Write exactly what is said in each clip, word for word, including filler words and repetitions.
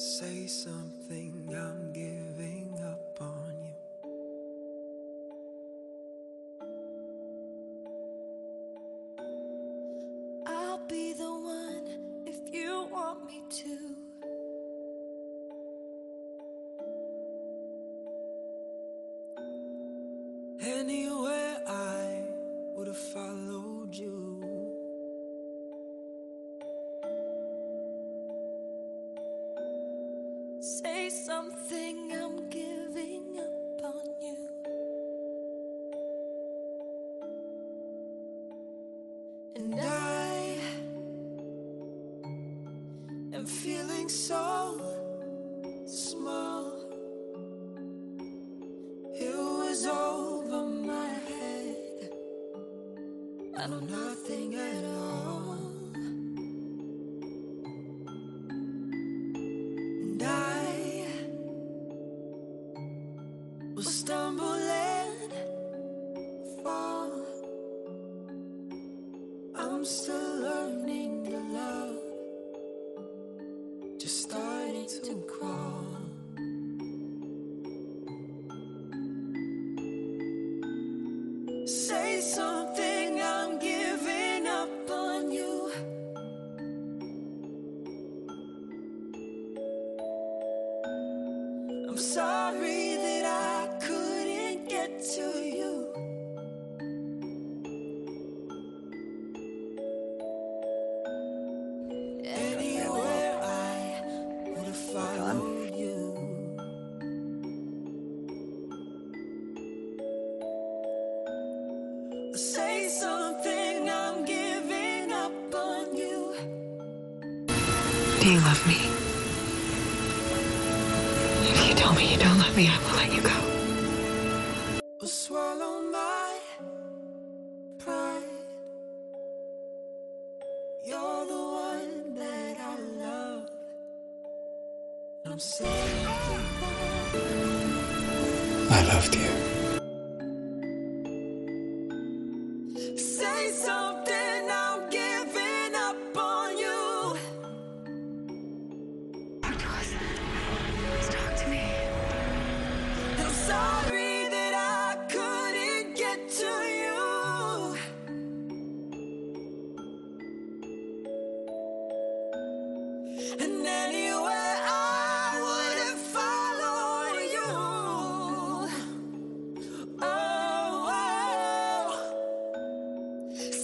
Say something, I'm giving up on you. I'll be the one if you want me to. Anywhere I would have followed you. Say something, I'm giving up on you. And I am feeling so small. Over my head, I know nothing at all. And I will stumble and fall. I'm still learning to love, just starting to crawl. Say something, I'm giving up on you. I'm sorry that I couldn't get to you. Anywhere I would have followed you. Say something, I'm giving up on you. Do you love me? If you tell me you don't love me, I will let you go. I'll swallow my pride. You're the one that I love. I'm saying I loved you. Say something, I'm giving up on you. Marcos, please talk to me. I'm sorry that I couldn't get to you. And anywhere I would have followed you. Oh. Say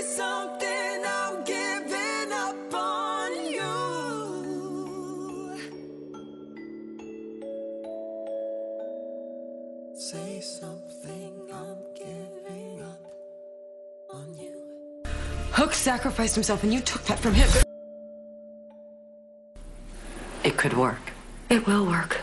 something, I'm giving up on you. Say something, I'm giving up on you. Hook sacrificed himself and you took that from him. It could work. It will work.